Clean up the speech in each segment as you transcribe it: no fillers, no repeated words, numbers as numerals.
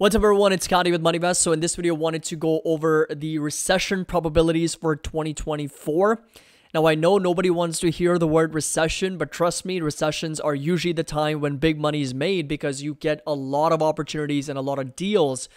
What's up everyone, it's Scotty with MoneyVest. So in this video, I wanted to go over the recession probabilities for 2024. Now I know nobody wants to hear the word recession, but trust me, recessions are usually the time when big money is made because you get a lot of opportunities and a lot of deals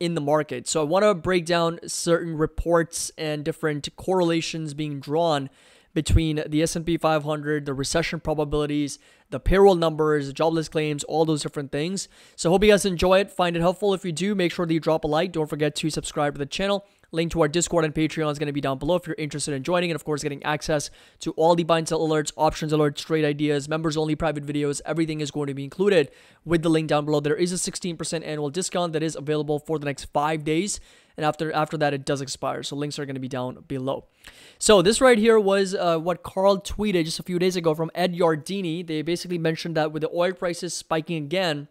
in the market. So I want to break down certain reports and different correlations being drawn between the S&P 500, the recession probabilities, the payroll numbers, jobless claims, all those different things. So hope you guys enjoy it, find it helpful. If you do, make sure that you drop a like. Don't forget to subscribe to the channel. Link to our Discord and Patreon is going to be down below if you're interested in joining. And of course, getting access to all the buy and sell alerts, options alerts, trade ideas, members only private videos. Everything is going to be included with the link down below. There is a 16% annual discount that is available for the next 5 days. And after that, it does expire. So links are going to be down below. So this right here was what Carl tweeted just a few days ago from Ed Yardini. They basically mentioned that with the oil prices spiking again,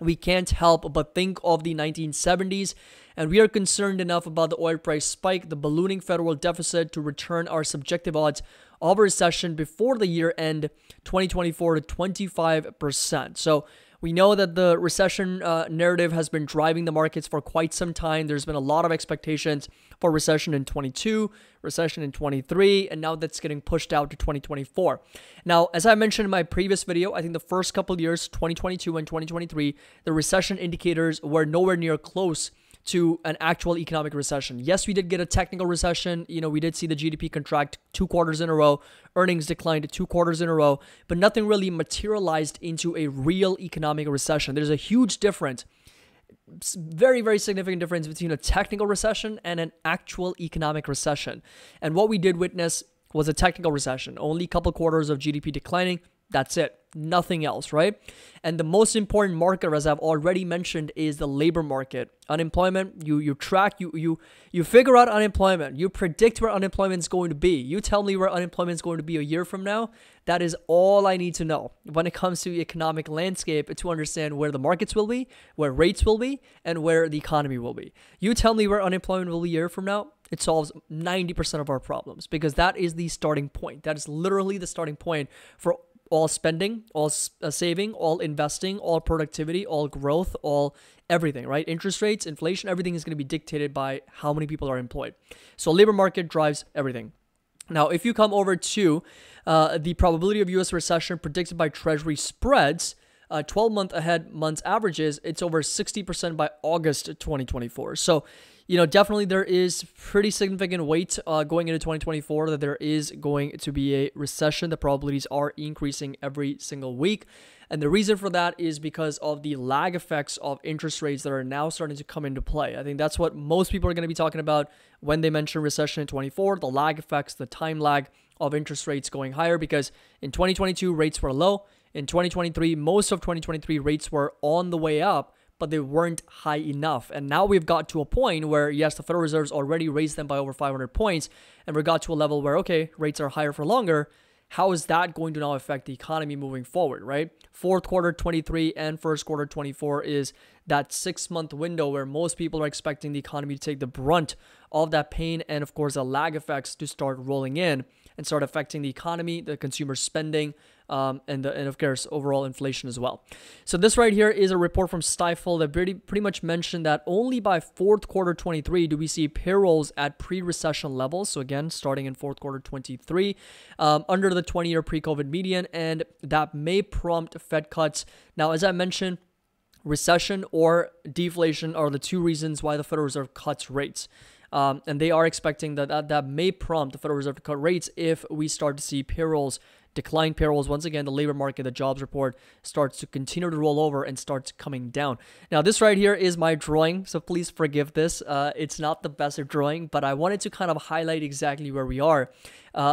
we can't help but think of the 1970s, and we are concerned enough about the oil price spike, the ballooning federal deficit, to return our subjective odds of a recession before the year end 2024 to 25%. So we know that the recession narrative has been driving the markets for quite some time. There's been a lot of expectations for recession in 22, recession in 23, and now that's getting pushed out to 2024. Now, as I mentioned in my previous video, I think the first couple of years, 2022 and 2023, the recession indicators were nowhere near close to an actual economic recession. Yes, we did get a technical recession. You know, we did see the GDP contract 2 quarters in a row, earnings declined 2 quarters in a row, but nothing really materialized into a real economic recession. There's a huge difference, very, very significant difference between a technical recession and an actual economic recession. And what we did witness was a technical recession, only a couple quarters of GDP declining. That's it. Nothing else, right? And the most important marker, as I've already mentioned, is the labor market. Unemployment, you track, you figure out unemployment. You predict where unemployment's going to be. You tell me where unemployment's going to be a year from now. That is all I need to know when it comes to the economic landscape to understand where the markets will be, where rates will be, and where the economy will be. You tell me where unemployment will be a year from now. It solves 90% of our problems because that is the starting point. That is literally the starting point for all spending, all saving, all investing, all productivity, all growth, all everything, right? Interest rates, inflation, everything is going to be dictated by how many people are employed. So labor market drives everything. Now, if you come over to the probability of U.S. recession predicted by Treasury spreads, 12-month ahead months averages, it's over 60% by August 2024. So, you know, definitely there is pretty significant weight going into 2024 that there is going to be a recession. The probabilities are increasing every single week. And the reason for that is because of the lag effects of interest rates that are now starting to come into play. I think that's what most people are going to be talking about when they mention recession in 24, the lag effects, the time lag of interest rates going higher, because in 2022, rates were low. In 2023, most of 2023 rates were on the way up, but they weren't high enough. And now we've got to a point where, yes, the Federal Reserve's already raised them by over 500 points, and we got to a level where, okay, rates are higher for longer. How is that going to now affect the economy moving forward, right? Fourth quarter 23 and first quarter 24 is that 6-month window where most people are expecting the economy to take the brunt of that pain and, of course, the lag effects to start rolling in and start affecting the economy, the consumer spending, and of course, overall inflation as well. So this right here is a report from Stifel that pretty much mentioned that only by fourth quarter 23 do we see payrolls at pre-recession levels. So again, starting in fourth quarter 23, under the 20-year pre-COVID median, and that may prompt Fed cuts. Now, as I mentioned, recession or deflation are the two reasons why the Federal Reserve cuts rates. And they are expecting that may prompt the Federal Reserve to cut rates if we start to see payrolls, decline payrolls. Once again, the labor market, the jobs report starts to continue to roll over and starts coming down. Now, this right here is my drawing, so please forgive this. It's not the best of drawing, but I wanted to kind of highlight exactly where we are.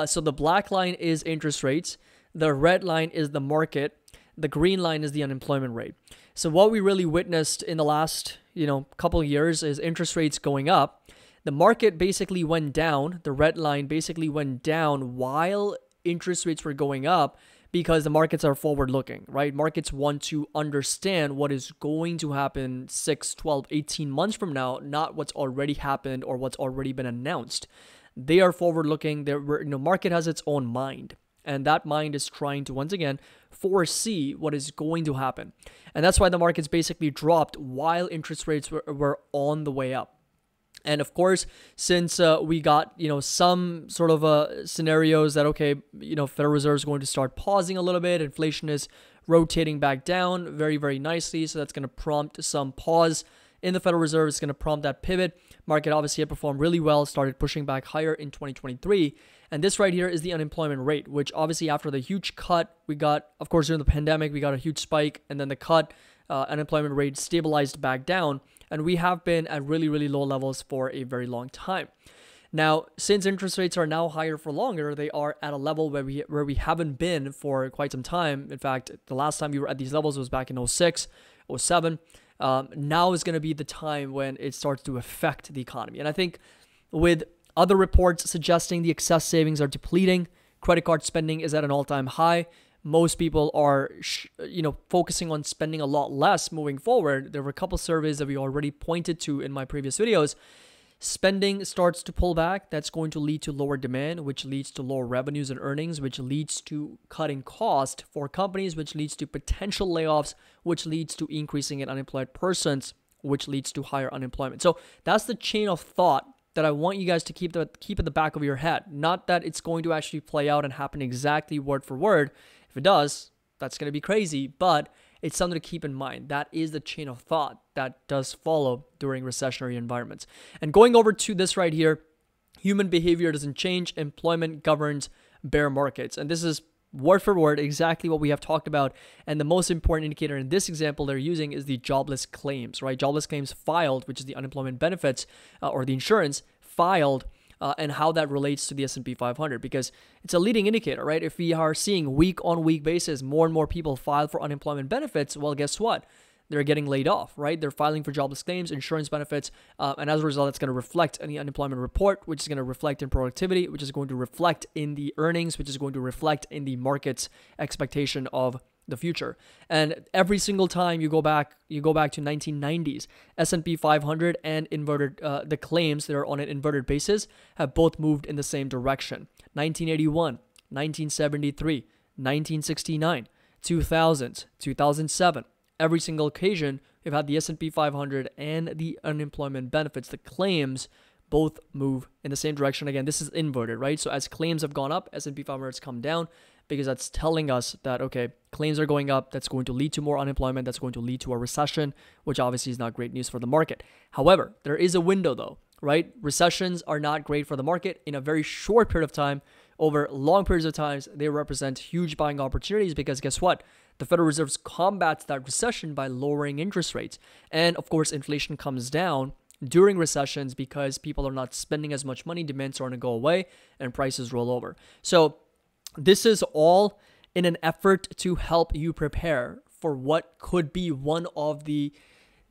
So the black line is interest rates. The red line is the market. The green line is the unemployment rate. So what we really witnessed in the last, couple of years is interest rates going up. The market basically went down. The red line basically went down while interest rates were going up because the markets are forward looking, right? Markets want to understand what is going to happen 6, 12, 18 months from now, not what's already happened or what's already been announced. They are forward looking. Market has its own mind. And that mind is trying to, once again, foresee what is going to happen. And that's why the markets basically dropped while interest rates were on the way up. And of course, since we got, some sort of scenarios that, okay, Federal Reserve is going to start pausing a little bit, inflation is rotating back down very, very nicely. So that's going to prompt some pause in the Federal Reserve. It's going to prompt that pivot. Market obviously had performed really well, started pushing back higher in 2023. And this right here is the unemployment rate, which obviously after the huge cut we got, of course, during the pandemic, we got a huge spike and then the cut, unemployment rate stabilized back down. And we have been at really, really low levels for a very long time. Now, since interest rates are now higher for longer, they are at a level where we haven't been for quite some time. In fact, the last time we were at these levels was back in 06, 07. Now is going to be the time when it starts to affect the economy. And I think with other reports suggesting the excess savings are depleting, credit card spending is at an all-time high. Most people are, focusing on spending a lot less moving forward. There were a couple surveys that we already pointed to in my previous videos. Spending starts to pull back. That's going to lead to lower demand, which leads to lower revenues and earnings, which leads to cutting cost for companies, which leads to potential layoffs, which leads to increasing in unemployed persons, which leads to higher unemployment. So that's the chain of thought that I want you guys to keep at the back of your head. Not that it's going to actually play out and happen exactly word for word. If it does, that's going to be crazy, but it's something to keep in mind. That is the chain of thought that does follow during recessionary environments. And going over to this right here, human behavior doesn't change. Employment governs bear markets. And this is word for word exactly what we have talked about. And the most important indicator in this example they're using is the jobless claims, right? Jobless claims filed, which is the unemployment benefits or the insurance filed. And how that relates to the S&P 500 because it's a leading indicator, right? If we are seeing week on week basis, more and more people file for unemployment benefits, well, guess what? They're getting laid off, right? They're filing for jobless claims, insurance benefits, and as a result, it's going to reflect in the unemployment report, which is going to reflect in productivity, which is going to reflect in the earnings, which is going to reflect in the market's expectation of the future. And every single time you go back to 1990s, S&P 500 and the claims that are on an inverted basis have both moved in the same direction. 1981, 1973, 1969, 2000, 2007. Every single occasion, we've had the S&P 500 and the unemployment benefits, the claims, both move in the same direction. Again, this is inverted, right? So as claims have gone up, S&P 500 has come down because that's telling us that, okay, claims are going up. That's going to lead to more unemployment. That's going to lead to a recession, which obviously is not great news for the market. However, there is a window though, right? Recessions are not great for the market in a very short period of time. Over long periods of time, they represent huge buying opportunities because guess what? The Federal Reserve combats that recession by lowering interest rates. And of course, inflation comes down during recessions because people are not spending as much money, demand's starting to go away, and prices roll over. So this is all in an effort to help you prepare for what could be one of the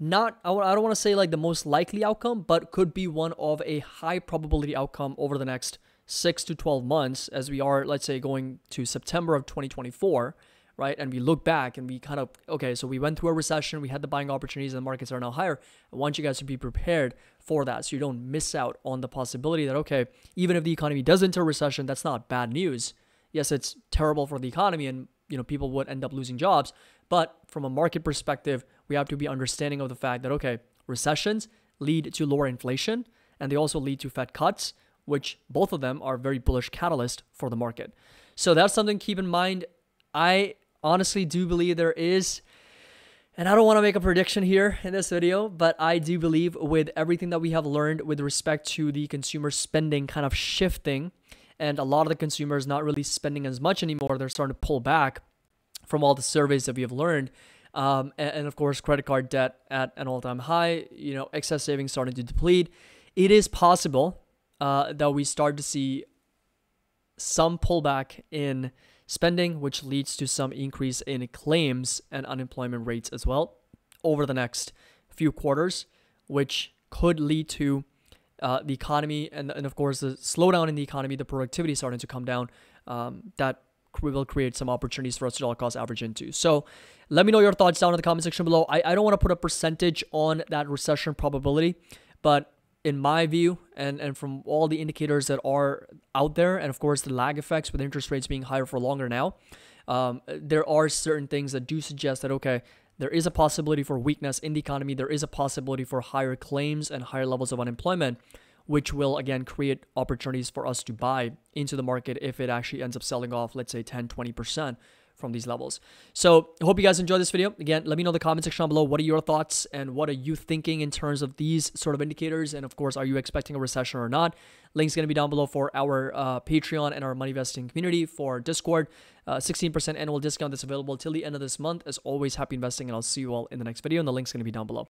I don't want to say like the most likely outcome, but could be one of a high probability outcome over the next 6 to 12 months as we are, let's say, going to September of 2024, right? And we look back and we kind of, okay, so we went through a recession, we had the buying opportunities and the markets are now higher. I want you guys to be prepared for that so you don't miss out on the possibility that, okay, even if the economy does enter a recession, that's not bad news. Yes, it's terrible for the economy and, people would end up losing jobs. But from a market perspective, we have to be understanding of the fact that, okay, recessions lead to lower inflation and they also lead to Fed cuts, which both of them are very bullish catalyst for the market. So that's something to keep in mind. I honestly do believe there is, and I don't want to make a prediction here in this video, but I do believe with everything that we have learned with respect to the consumer spending kind of shifting and a lot of the consumers not really spending as much anymore, they're starting to pull back from all the surveys that we have learned. And of course, credit card debt at an all-time high, excess savings starting to deplete. It is possible that we start to see some pullback in spending, which leads to some increase in claims and unemployment rates as well over the next few quarters, which could lead to the economy and of course the slowdown in the economy, the productivity starting to come down. That will create some opportunities for us to dollar cost average into. So let me know your thoughts down in the comment section below. I don't want to put a percentage on that recession probability, but in my view, and from all the indicators that are out there, and of course the lag effects with interest rates being higher for longer now, there are certain things that do suggest that, okay, there is a possibility for weakness in the economy. There is a possibility for higher claims and higher levels of unemployment, which will again create opportunities for us to buy into the market if it actually ends up selling off, let's say 10, 20% from these levels. So I hope you guys enjoyed this video. Again, let me know in the comment section down below, what are your thoughts and what are you thinking in terms of these sort of indicators? And of course, are you expecting a recession or not? Link's going to be down below for our Patreon and our money investing community, for Discord. 16% annual discount that's available till the end of this month. As always, happy investing, and I'll see you all in the next video, and the link's going to be down below.